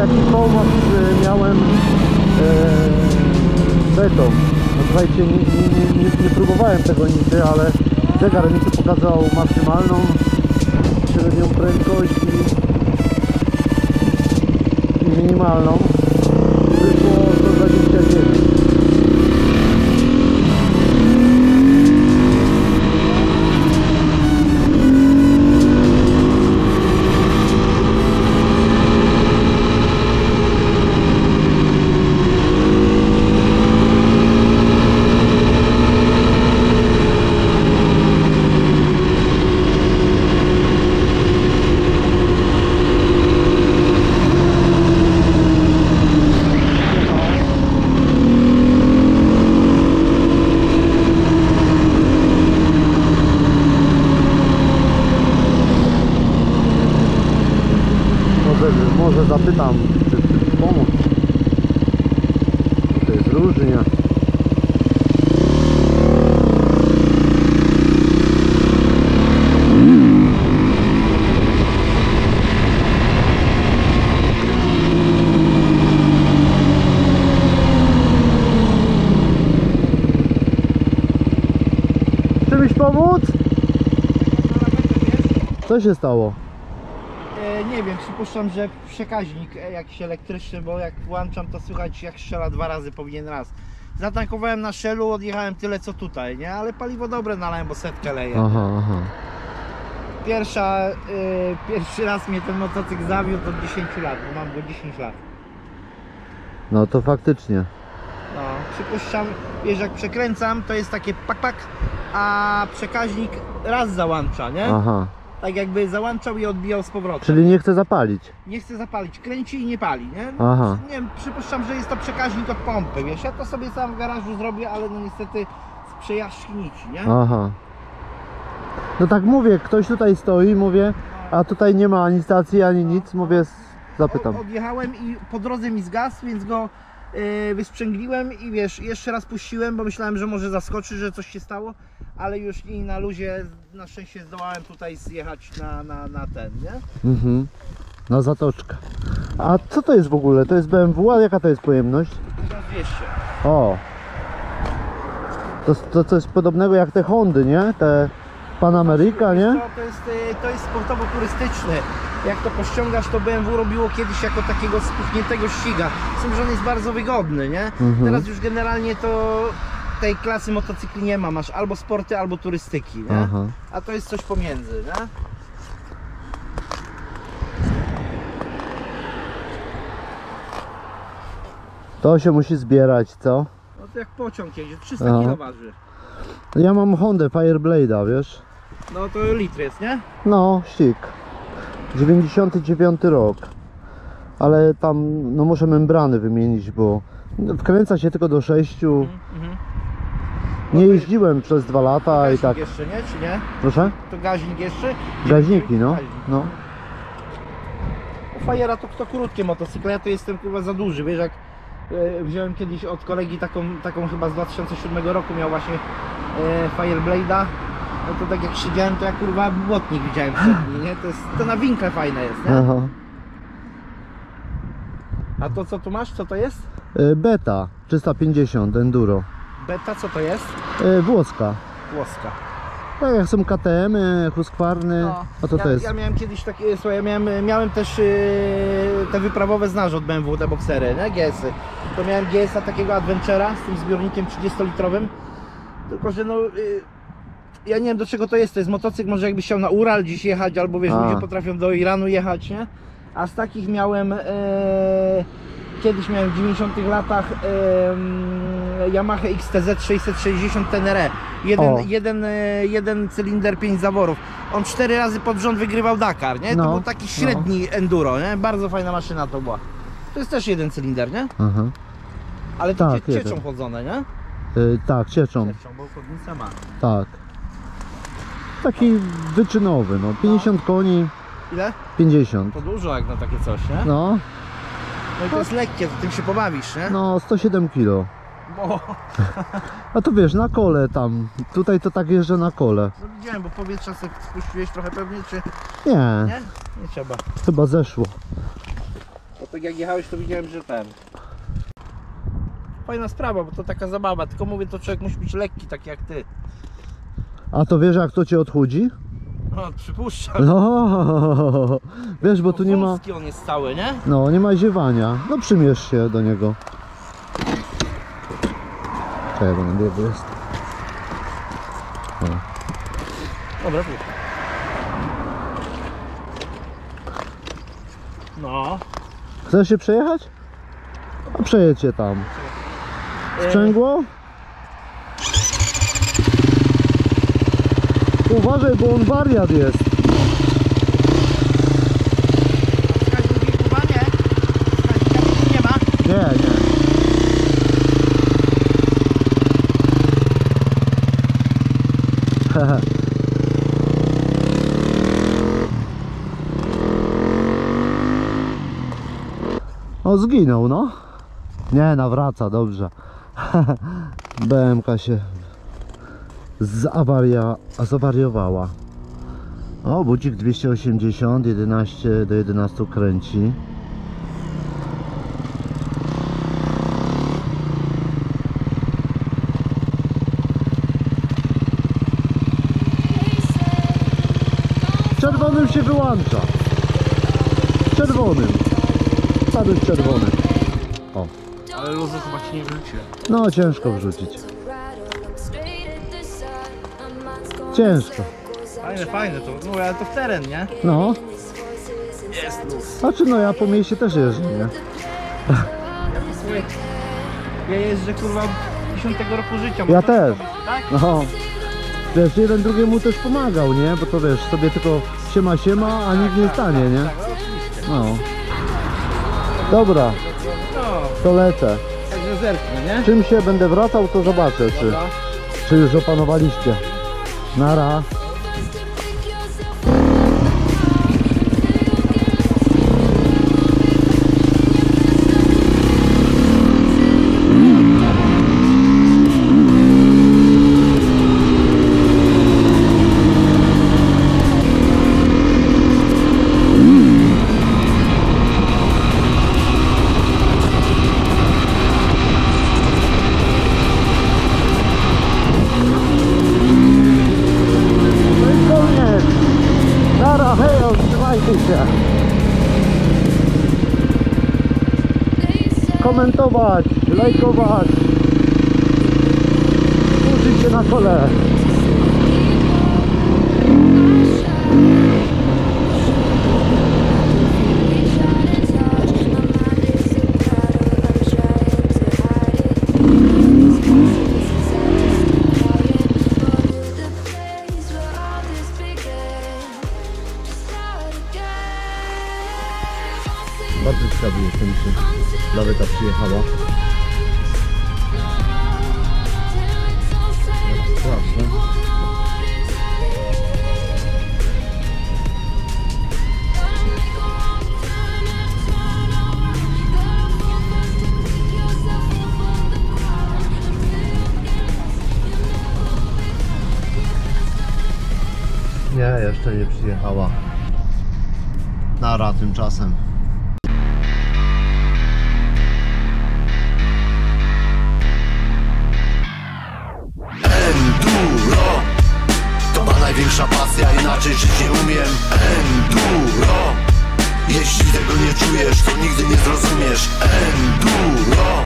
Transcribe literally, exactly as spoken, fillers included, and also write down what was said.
jakiś kołmas miałem e, Betą. No, słuchajcie, nie, nie, nie, nie próbowałem tego nigdy, ale zegar mi tu pokazał maksymalną średnią prędkość i minimalną. Wyszło sto dwadzieścia dziewięć. Może zapytam, czy pomóc. To jest różnie. Czy byś pomóc? Co się stało? Nie wiem, przypuszczam, że przekaźnik jakiś elektryczny, bo jak włączam, to słychać jak strzela dwa razy, powinien raz. Zatankowałem na Shellu, odjechałem tyle co tutaj, nie? Ale paliwo dobre nalałem, bo setkę leję. Aha, aha. Pierwsza, yy, pierwszy raz mnie ten motocykl zawiódł od dziesięciu lat, bo mam go dziesięć lat. No to faktycznie. No, przypuszczam, wiesz, jak przekręcam, to jest takie pak pak, a przekaźnik raz załącza, nie? Aha. Tak jakby załączał i odbijał z powrotem. Czyli nie chce zapalić? Nie chce zapalić, kręci i nie pali, nie? No, aha. Nie wiem, przypuszczam, że jest to przekaźnik od pompy, wiesz, ja to sobie sam w garażu zrobię, ale no niestety z przejażdżnici, nie? Aha. No tak mówię, ktoś tutaj stoi, mówię, a tutaj nie ma ani stacji, ani nic, mówię, zapytam. Odjechałem i po drodze mi zgasł, więc go yy, wysprzęgliłem i wiesz, jeszcze raz puściłem, bo myślałem, że może zaskoczy, że coś się stało. Ale już i na luzie, na szczęście zdołałem tutaj zjechać na, na, na ten, nie? Mhm, na zatoczkę. A co to jest w ogóle? To jest B M W, a jaka to jest pojemność? tysiąc dwieście. O! To, to coś podobnego jak te Hondy, nie? Te Pan America, nie? To jest, to jest sportowo-turystyczny. Jak to pościągasz, to B M W robiło kiedyś jako takiego spuchniętego ściga. Z tym, że on jest bardzo wygodny, nie? Mhm. Teraz już generalnie to... tej klasy motocykli nie ma, masz albo sporty, albo turystyki, nie? A to jest coś pomiędzy, nie? To się musi zbierać, co? No to jak pociąg jedzie, trzysta kilo waży. Ja mam Hondę Fireblade'a, wiesz? No to litr jest, nie? No, ścig. dziewięćdziesiąty dziewiąty rok. Ale tam, no muszę membrany wymienić, bo wkręca się tylko do sześciu. Mhm. Nie jeździłem przez dwa lata i tak. Gaźnik jeszcze, nie? Czy nie? Proszę? To gaźnik jeszcze? Gaźniki, no. no. U Fajera to, to krótkie motocykle, ja to jestem kurwa za duży, wiesz, jak e, wziąłem kiedyś od kolegi taką, taką chyba z dwa tysiące siódmego roku, miał właśnie e, Fireblade'a, no to tak jak siedziałem, to ja kurwa błotnik widziałem przedni, nie? To, jest, to na winkle fajne jest, nie? Aha. A to co tu masz, co to jest? Beta trzysta pięćdziesiąt Enduro. Beta co to jest? Włoska. Włoska. Tak jak są K T M, Husqvarny, no, a to ja, to jest? Ja miałem kiedyś takie, słuchaj, ja miałem, miałem też yy, te wyprawowe, znasz, od B M W, te boksery, nie? G S-y. To miałem G S-a takiego Adventure'a z tym zbiornikiem trzydziestolitrowym. Tylko, że no... Yy, ja nie wiem do czego to jest, to jest motocykl, może jakby chciał na Ural dziś jechać, albo wiesz, a. ludzie potrafią do Iranu jechać, nie? A z takich miałem... Yy, Kiedyś miałem w dziewięćdziesiątych latach yy, Yamaha X T Z sześćset sześćdziesiąt Tenere. Jeden, jeden, yy, jeden cylinder, pięć zaworów. On cztery razy pod rząd wygrywał Dakar, nie? No, to był taki średni no. enduro, nie? Bardzo fajna maszyna to była. To jest też jeden cylinder, nie? Aha. Ale to tak, cie, cieczą jeden. chodzone, nie? Yy, tak, cieczą. Cieczą, bo chodnica ma. Tak. Taki wyczynowy, no. pięćdziesiąt no. koni. Ile? pięćdziesiąt. To dużo jak na takie coś, nie? No. No i to jest lekkie, to tym się pobawisz, nie? No, sto siedem kilo. Bo... A tu wiesz, na kole tam. Tutaj to tak jeżdżę na kole. No widziałem, bo powietrza sobie spuściłeś trochę pewnie, czy... Nie. Nie? Nie trzeba. Chyba zeszło. tak jak jechałeś, to widziałem, że ten. Fajna sprawa, bo to taka zabawa, tylko mówię, to człowiek musi być lekki, tak jak ty. A to wiesz, jak to cię odchudzi? No, przypuszczam. No, wiesz, bo tu nie ma... on jest cały, nie? No, nie ma ziewania. No, przymierz się do niego. Czekaj, bo na biegu jest. Dobra, pójdź. No. Chcesz się przejechać? A przejedź się tam. Sprzęgło? Uważaj, bo on wariat jest. Nie ma? Nie, nie. O, zginął, no. Nie, nawraca, dobrze. B M K się... Zawaria, zawariowała. O, budzik dwieście osiemdziesiąt, jedenaście do jedenastu kręci. Czerwonym się wyłącza. Czerwonym. Padł czerwony. O. Ale luzy chyba ci nie wrzucił. No, ciężko wrzucić. Ciężko. Fajne, fajne to, no ale to w teren, nie? No. Jest luz. Znaczy no, ja po mieście też jeżdżę, nie? Ja jeżdżę kurwa dziesiątego roku życia. Ja też. Tak? No. Wiesz, jeden drugiemu też pomagał, nie? Bo to wiesz, sobie tylko siema siema, a nikt nie stanie, nie? No. Dobra. To lecę. Także zerknę, nie? Czym się będę wracał, to zobaczę, czy, czy już opanowaliście. Nara. Komentować, lajkować, uczyć się na kole. Bardzo ciekawy jestem, czy nawet ta przyjechała. Straszne. Nie, jeszcze nie przyjechała. Nara tymczasem. Największa pasja, inaczej żyć nie umiem. Enduro. Jeśli tego nie czujesz, to nigdy nie zrozumiesz. Enduro.